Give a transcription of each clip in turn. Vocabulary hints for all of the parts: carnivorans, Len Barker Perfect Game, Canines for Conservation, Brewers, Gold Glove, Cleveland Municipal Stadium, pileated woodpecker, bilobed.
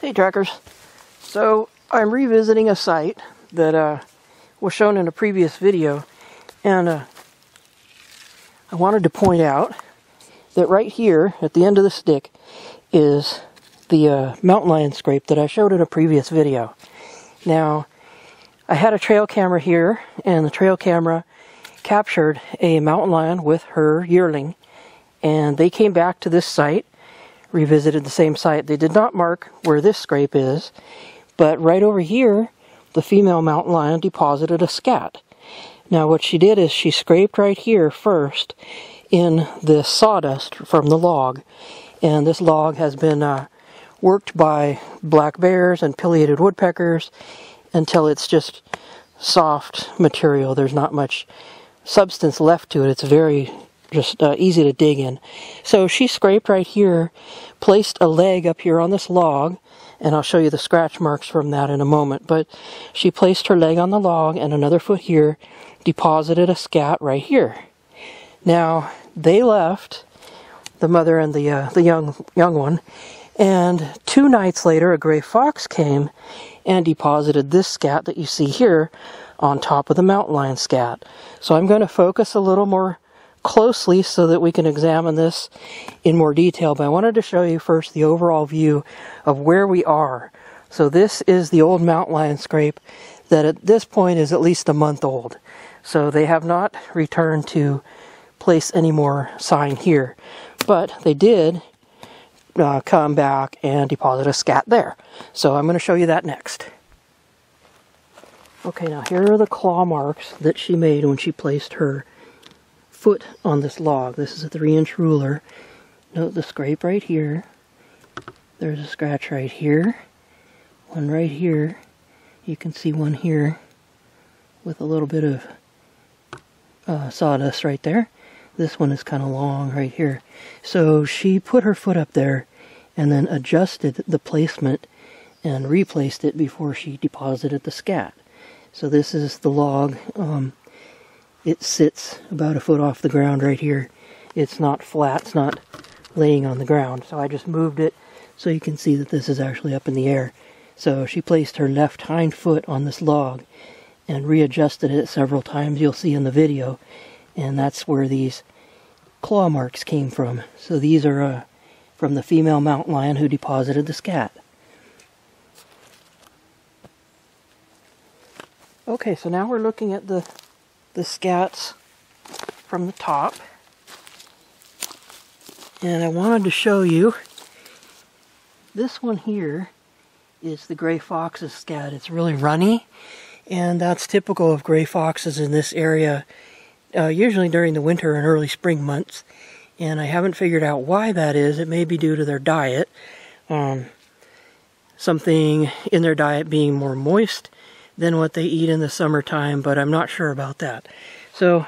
Hey trackers, so I'm revisiting a site that was shown in a previous video, and I wanted to point out that right here at the end of the stick is the mountain lion scrape that I showed in a previous video. Now I had a trail camera here, and the trail camera captured a mountain lion with her yearling, and they came back to this site, revisited the same site. They did not mark where this scrape is, but right over here the female mountain lion deposited a scat. Now what she did is she scraped right here first in the sawdust from the log, and this log has been worked by black bears and pileated woodpeckers until it's just soft material. There's not much substance left to it. It's very just easy to dig in. So she scraped right here, placed a leg up here on this log, and I'll show you the scratch marks from that in a moment, but she placed her leg on the log and another foot here, deposited a scat right here. Now they left, the mother and the young one, and two nights later a gray fox came and deposited this scat that you see here on top of the mountain lion scat. So I'm going to focus a little more closely so that we can examine this in more detail, but I wanted to show you first the overall view of where we are. So this is the old mountain lion scrape that at this point is at least a month old. So they have not returned to place any more sign here, but they did come back and deposit a scat there. So I'm going to show you that next. Okay, now here are the claw marks that she made when she placed her foot on this log. This is a 3-inch ruler. Note the scrape right here. There's a scratch right here, one right here. You can see one here with a little bit of sawdust right there. This one is kind of long right here. So she put her foot up there and then adjusted the placement and replaced it before she deposited the scat. So this is the log. It sits about a foot off the ground right here. It's not flat, it's not laying on the ground. So I just moved it so you can see that this is actually up in the air. So she placed her left hind foot on this log and readjusted it several times, you'll see in the video. And that's where these claw marks came from. So these are from the female mountain lion who deposited the scat. Okay, so now we're looking at the scats from the top, and I wanted to show you this one here is the gray fox's scat. It's really runny, and that's typical of gray foxes in this area, usually during the winter and early spring months, and I haven't figured out why that is. It may be due to their diet, something in their diet being more moist than what they eat in the summertime, but I'm not sure about that. So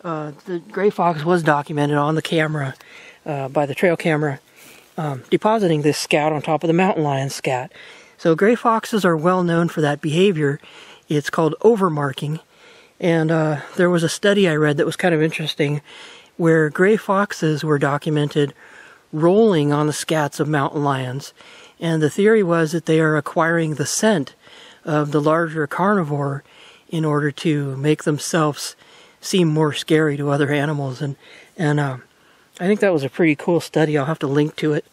the gray fox was documented on the camera by the trail camera depositing this scat on top of the mountain lion scat. So gray foxes are well known for that behavior. It's called overmarking, and there was a study I read that was kind of interesting where gray foxes were documented rolling on the scats of mountain lions, and the theory was that they are acquiring the scent of the larger carnivore in order to make themselves seem more scary to other animals. And I think that was a pretty cool study. I'll have to link to it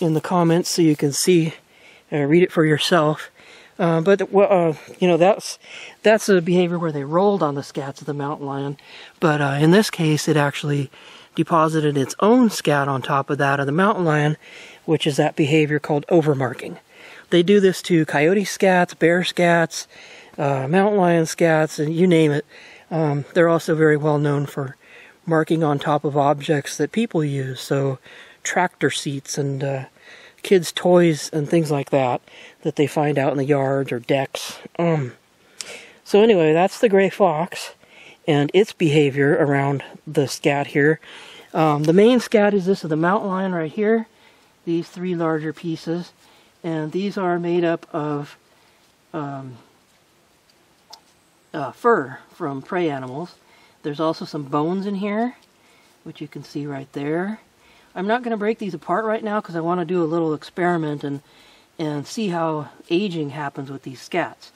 in the comments so you can see read it for yourself. But that's a behavior where they rolled on the scats of the mountain lion, but in this case it actually deposited its own scat on top of that of the mountain lion, which is that behavior called overmarking. They do this to coyote scats, bear scats, mountain lion scats, and you name it. They're also very well known for marking on top of objects that people use, so tractor seats and kids' toys and things like that that they find out in the yards or decks. So anyway, that's the gray fox and its behavior around the scat here. The main scat is this of the mountain lion right here, these three larger pieces. And these are made up of fur from prey animals. There's also some bones in here, which you can see right there. I'm not going to break these apart right now because I want to do a little experiment and and see how aging happens with these scats.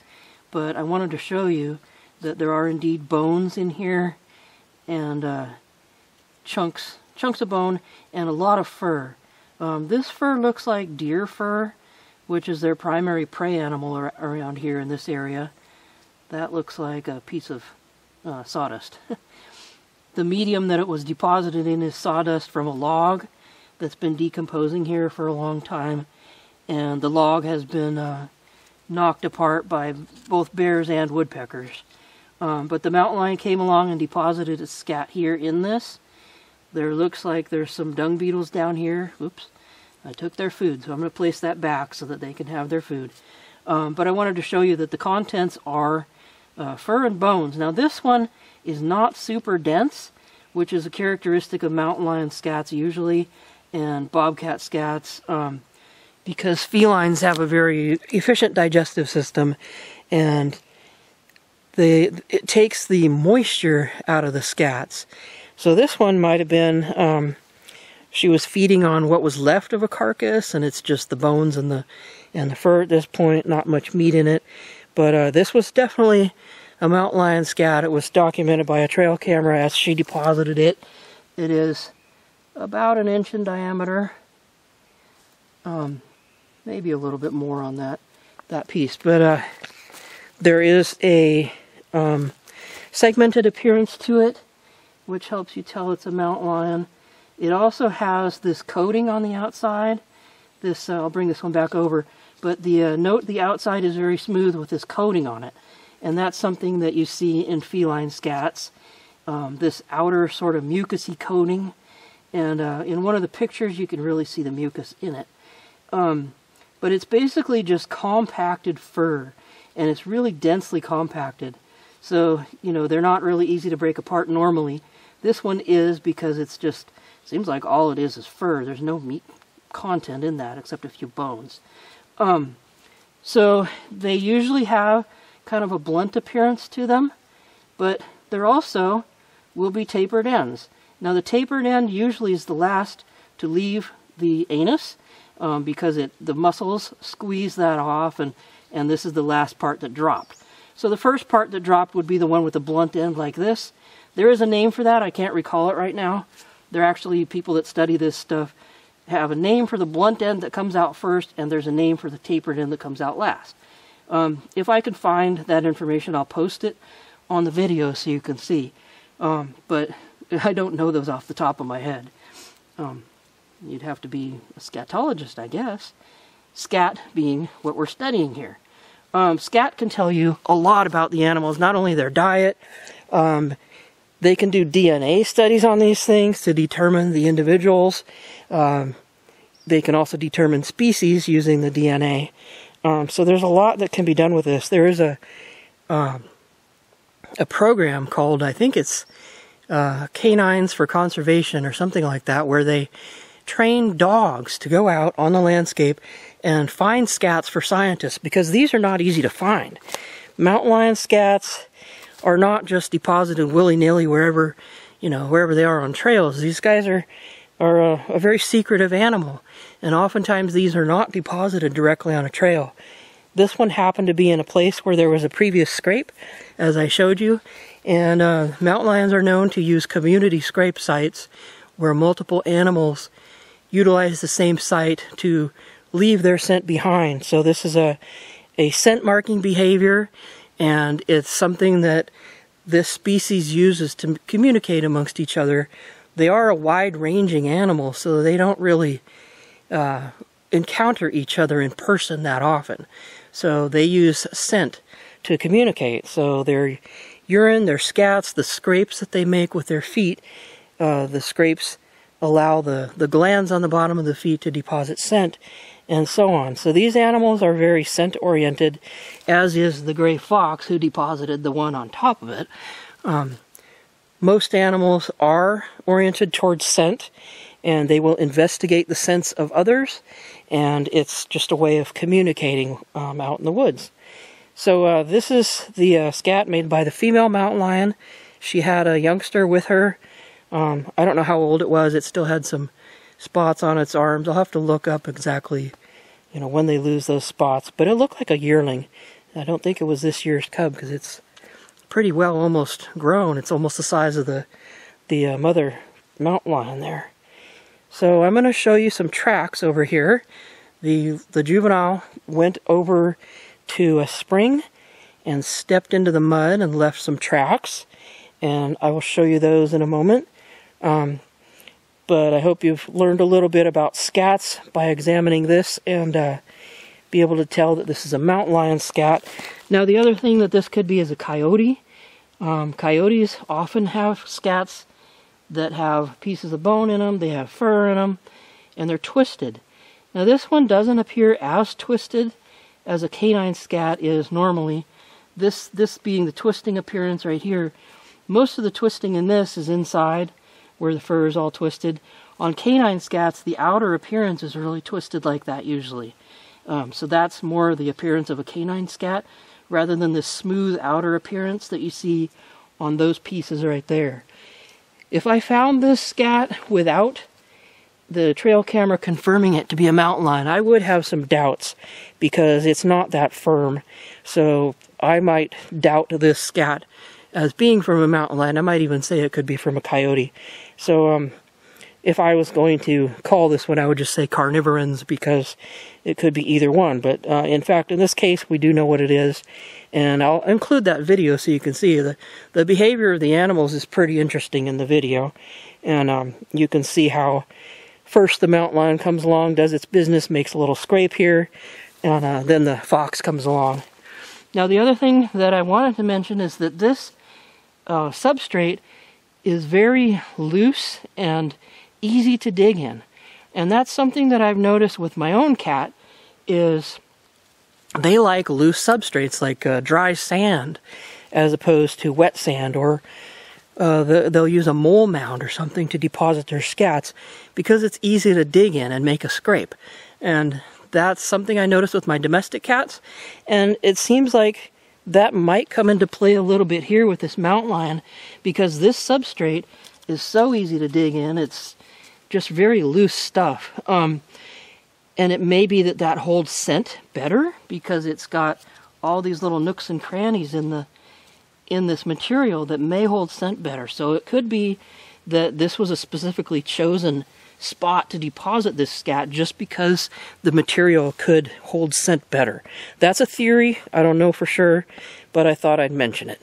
But I wanted to show you that there are indeed bones in here, and chunks of bone, and a lot of fur. This fur looks like deer fur, which is their primary prey animal around here in this area. That looks like a piece of sawdust. The medium that it was deposited in is sawdust from a log that's been decomposing here for a long time, and the log has been knocked apart by both bears and woodpeckers. But the mountain lion came along and deposited its scat here in this. There looks like there's some dung beetles down here. Oops, I took their food, so I'm going to place that back so that they can have their food. But I wanted to show you that the contents are fur and bones. Now this one is not super dense, which is a characteristic of mountain lion scats usually, and bobcat scats, because felines have a very efficient digestive system, and it takes the moisture out of the scats. So this one might have been, she was feeding on what was left of a carcass, and it's just the bones and the fur at this point, not much meat in it. But this was definitely a mountain lion scat. It was documented by a trail camera as she deposited it. It is about 1 inch in diameter, maybe a little bit more on that piece. But there is a segmented appearance to it, which helps you tell it's a mountain lion. It also has this coating on the outside. This I'll bring this one back over, but the note the outside is very smooth with this coating on it, and that's something that you see in feline scats. This outer sort of mucousy coating, and in one of the pictures you can really see the mucus in it. But it's basically just compacted fur, and it's really densely compacted. So, you know, they're not really easy to break apart normally. This one is, because it's just, seems like all it is fur. There's no meat content in that except a few bones. So they usually have kind of a blunt appearance to them, but there also will be tapered ends. Now the tapered end usually is the last to leave the anus, because the muscles squeeze that off, and this is the last part that dropped. So the first part that dropped would be the one with the blunt end like this. There is a name for that. I can't recall it right now. There are actually people that study this stuff have a name for the blunt end that comes out first, and there's a name for the tapered end that comes out last. If I can find that information, I'll post it on the video so you can see. But I don't know those off the top of my head. You'd have to be a scatologist, I guess. Scat being what we're studying here. Scat can tell you a lot about the animals, not only their diet. They can do DNA studies on these things to determine the individuals. They can also determine species using the DNA. So there's a lot that can be done with this. There is a program called, I think it's Canines for Conservation or something like that, where they train dogs to go out on the landscape and find scats for scientists, because these are not easy to find. Mountain lion scats are not just deposited willy-nilly wherever, you know, wherever they are on trails. These guys are a very secretive animal, and oftentimes these are not deposited directly on a trail. This one happened to be in a place where there was a previous scrape, as I showed you, and mountain lions are known to use community scrape sites where multiple animals utilize the same site to leave their scent behind. So this is a scent marking behavior, and it's something that this species uses to communicate amongst each other. They are a wide-ranging animal, so they don't really encounter each other in person that often. So they use scent to communicate. So their urine, their scats, the scrapes that they make with their feet, the scrapes allow the glands on the bottom of the feet to deposit scent, and so on. So these animals are very scent-oriented, as is the gray fox, who deposited the one on top of it. Most animals are oriented towards scent, and they will investigate the scents of others, and it's just a way of communicating out in the woods. So this is the scat made by the female mountain lion. She had a youngster with her. I don't know how old it was. It still had some spots on its arms. I'll have to look up exactly you know, when they lose those spots. But it looked like a yearling. I don't think it was this year's cub because it's pretty well almost grown. It's almost the size of the mother mountain lion there. So I'm going to show you some tracks over here. The juvenile went over to a spring and stepped into the mud and left some tracks, and I will show you those in a moment. But I hope you've learned a little bit about scats by examining this and be able to tell that this is a mountain lion scat. Now the other thing that this could be is a coyote. Coyotes often have scats that have pieces of bone in them, they have fur in them, and they're twisted. Now this one doesn't appear as twisted as a canine scat is normally. This being the twisting appearance right here. Most of the twisting in this is inside where the fur is all twisted. On canine scats, the outer appearance is really twisted like that usually. So that's more the appearance of a canine scat rather than the smooth outer appearance that you see on those pieces right there. If I found this scat without the trail camera confirming it to be a mountain lion, I would have some doubts because it's not that firm. So I might doubt this scat as being from a mountain lion. I might even say it could be from a coyote. So if I was going to call this one, I would just say carnivorans because it could be either one. But in fact, in this case, we do know what it is. And I'll include that video so you can see. The behavior of the animals is pretty interesting in the video. And you can see how first the mountain lion comes along, does its business, makes a little scrape here, and then the fox comes along. Now the other thing that I wanted to mention is that this substrate is very loose and easy to dig in. And that's something that I've noticed with my own cat is they like loose substrates like dry sand as opposed to wet sand, or they'll use a mole mound or something to deposit their scats because it's easy to dig in and make a scrape. And that's something I noticed with my domestic cats, and it seems like that might come into play a little bit here with this mountain lion because this substrate is so easy to dig in. It's just very loose stuff, and it may be that that holds scent better because it's got all these little nooks and crannies in the in this material that may hold scent better. So it could be that this was a specifically chosen spot to deposit this scat just because the material could hold scent better. That's a theory. I don't know for sure, but I thought I'd mention it.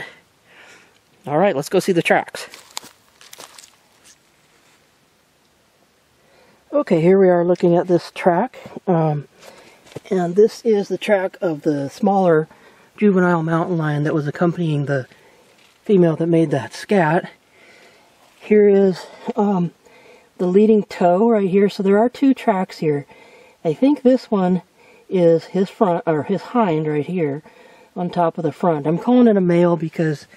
All right, let's go see the tracks. Okay, here we are looking at this track. And this is the track of the smaller juvenile mountain lion that was accompanying the female that made that scat. Here is the leading toe right here. So there are two tracks here. I think this one is his front or his hind right here on top of the front. I'm calling it a male because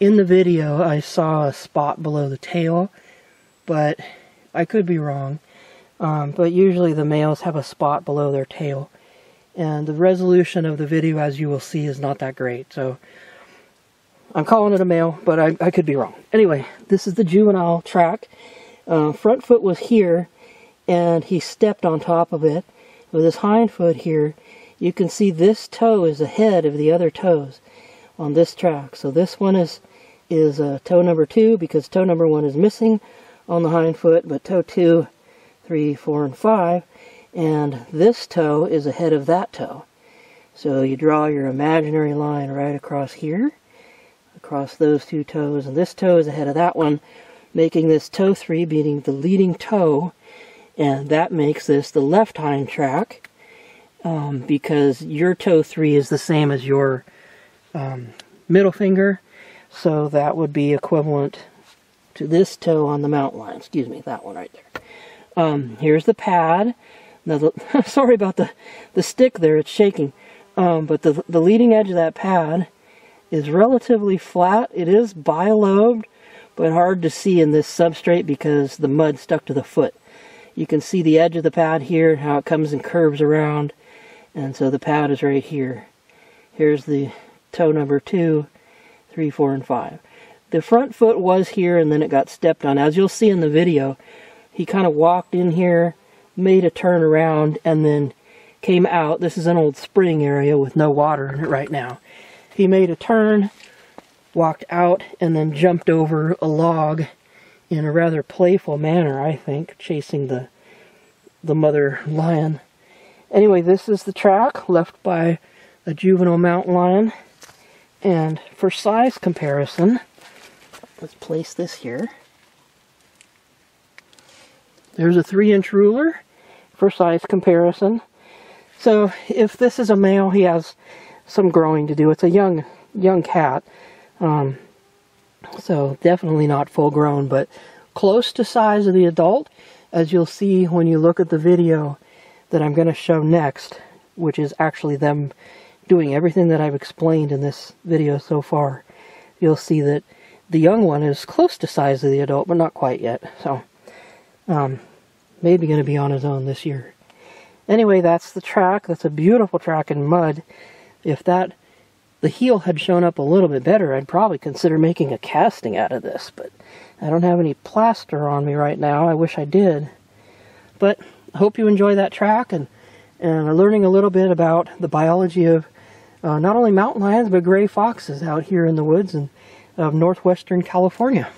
in the video I saw a spot below the tail, but I could be wrong. But usually the males have a spot below their tail. And the resolution of the video, as you will see, is not that great. So I'm calling it a male, but I could be wrong. Anyway, this is the juvenile track. Front foot was here, and he stepped on top of it. With his hind foot here, you can see this toe is ahead of the other toes on this track. So this one is toe number 2 because toe number 1 is missing on the hind foot, but toe 2, 3, 4, and 5. And this toe is ahead of that toe. So you draw your imaginary line right across here, across those two toes, and this toe is ahead of that one, making this toe 3 being the leading toe, and that makes this the left hind track, because your toe 3 is the same as your middle finger, so that would be equivalent to this toe on the mountain lion, excuse me, that one right there. Here's the pad. Now, sorry about the stick there, it's shaking. But the leading edge of that pad is relatively flat. It is bilobed, but hard to see in this substrate because the mud stuck to the foot. You can see the edge of the pad here, how it comes and curves around. And so the pad is right here. Here's the toe number 2, 3, 4, and 5. The front foot was here and then it got stepped on. As you'll see in the video, he kind of walked in here, made a turn around, and then came out. This is an old spring area with no water in it right now. He made a turn, walked out, and then jumped over a log in a rather playful manner, I think, chasing the mother lion. Anyway, this is the track left by a juvenile mountain lion. And for size comparison, let's place this here. There's a 3-inch ruler for size comparison. So if this is a male, he has some growing to do. It's a young cat. So definitely not full grown, but close to size of the adult, as you'll see when you look at the video that I'm going to show next, which is actually them doing everything that I've explained in this video so far. You'll see that the young one is close to size of the adult, but not quite yet. So maybe going to be on his own this year. Anyway, that's the track. That's a beautiful track in mud. If the heel had shown up a little bit better, I'd probably consider making a casting out of this, but I don't have any plaster on me right now. I wish I did. But I hope you enjoy that track and are learning a little bit about the biology of not only mountain lions, but gray foxes out here in the woods and of northwestern California.